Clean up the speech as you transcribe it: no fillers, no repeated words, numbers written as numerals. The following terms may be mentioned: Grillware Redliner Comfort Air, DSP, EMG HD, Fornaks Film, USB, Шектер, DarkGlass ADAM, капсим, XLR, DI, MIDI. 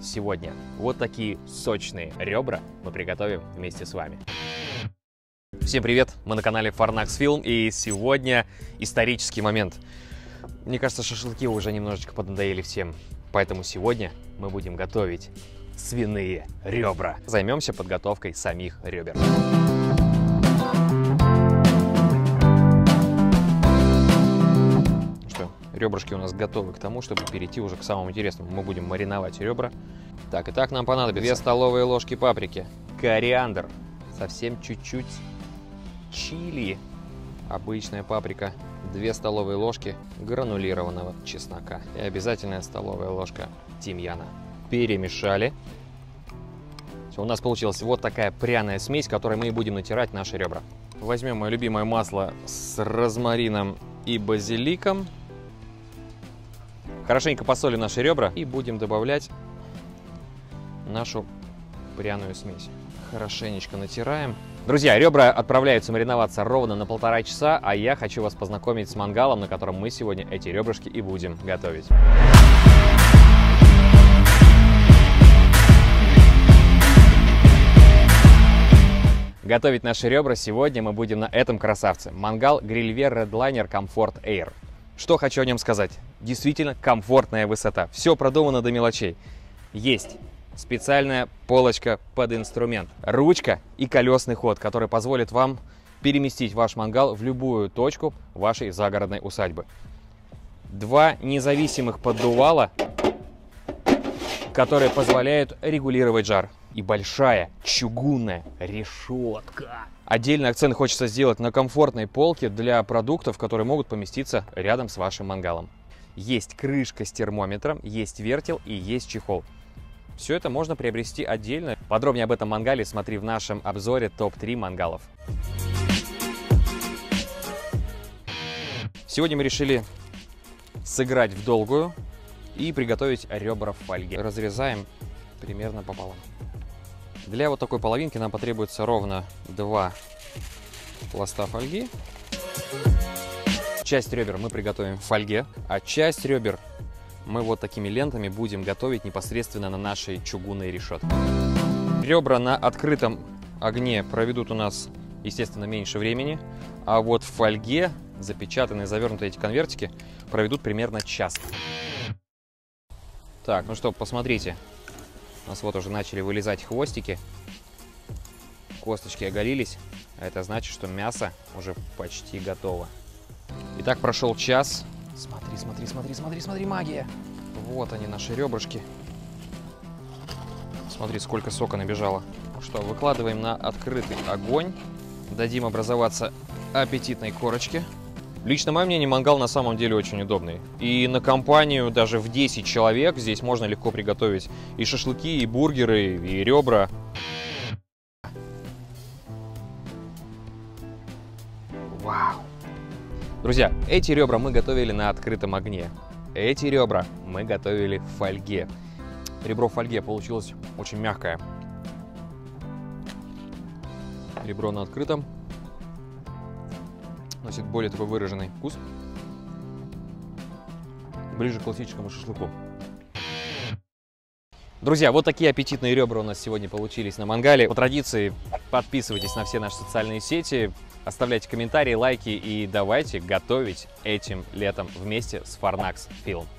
сегодня. Вот такие сочные ребра мы приготовим вместе с вами. Всем привет! Мы на канале Fornaks Film, и сегодня исторический момент. Мне кажется, шашлыки уже немножечко поднадоели всем, поэтому сегодня мы будем готовить свиные ребра. Займемся подготовкой самих ребер. Ребрышки у нас готовы к тому, чтобы перейти уже к самому интересному. Мы будем мариновать ребра. Так, и так нам понадобится 2 столовые ложки паприки, кориандр, совсем чуть-чуть чили, обычная паприка, 2 столовые ложки гранулированного чеснока и обязательная столовая ложка тимьяна. Перемешали. Все, у нас получилась вот такая пряная смесь, которой мы и будем натирать наши ребра. Возьмем мое любимое масло с розмарином и базиликом. Хорошенько посолим наши ребра и будем добавлять нашу пряную смесь. Хорошенечко натираем. Друзья, ребра отправляются мариноваться ровно на 1,5 часа, а я хочу вас познакомить с мангалом, на котором мы сегодня эти ребрышки и будем готовить. Готовить наши ребра сегодня мы будем на этом красавце. Мангал Grillware Redliner Comfort Air. Что хочу о нем сказать? Действительно комфортная высота. Все продумано до мелочей. Есть специальная полочка под инструмент, ручка и колесный ход, который позволит вам переместить ваш мангал в любую точку вашей загородной усадьбы. 2 независимых поддувала, которые позволяют регулировать жар. И большая чугунная решетка. Отдельный акцент хочется сделать на комфортной полке для продуктов, которые могут поместиться рядом с вашим мангалом. Есть крышка с термометром, есть вертел и есть чехол. Все это можно приобрести отдельно. Подробнее об этом мангале смотри в нашем обзоре топ-3 мангалов. Сегодня мы решили сыграть в долгую и приготовить ребра в фольге. Разрезаем примерно пополам. Для вот такой половинки нам потребуется ровно 2 пласта фольги. Часть ребер мы приготовим в фольге, а часть ребер мы вот такими лентами будем готовить непосредственно на нашей чугунной решетке. Ребра на открытом огне проведут у нас, естественно, меньше времени, а вот в фольге запечатанные, завернутые эти конвертики проведут примерно час. Так, ну что, посмотрите. У нас вот уже начали вылезать хвостики, косточки оголились, а это значит, что мясо уже почти готово. Итак, прошел час. Смотри, смотри, смотри, смотри, смотри, магия! Вот они, наши ребрышки. Смотри, сколько сока набежало. Ну что, выкладываем на открытый огонь, дадим образоваться аппетитной корочке. Лично мое мнение, мангал на самом деле очень удобный. И на компанию даже в 10 человек здесь можно легко приготовить и шашлыки, и бургеры, и ребра. Вау! Друзья, эти ребра мы готовили на открытом огне. Эти ребра мы готовили в фольге. Ребро в фольге получилось очень мягкое. Ребро на открытом носит более такой выраженный вкус, ближе к классическому шашлыку. Друзья, вот такие аппетитные ребра у нас сегодня получились на мангале. По традиции подписывайтесь на все наши социальные сети, оставляйте комментарии, лайки и давайте готовить этим летом вместе с Fornaks Film.